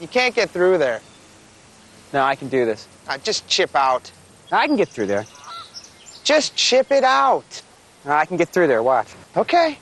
You can't get through there. No, I can do this. Just chip out. I can get through there. Just chip it out. I can get through there. Watch. Okay.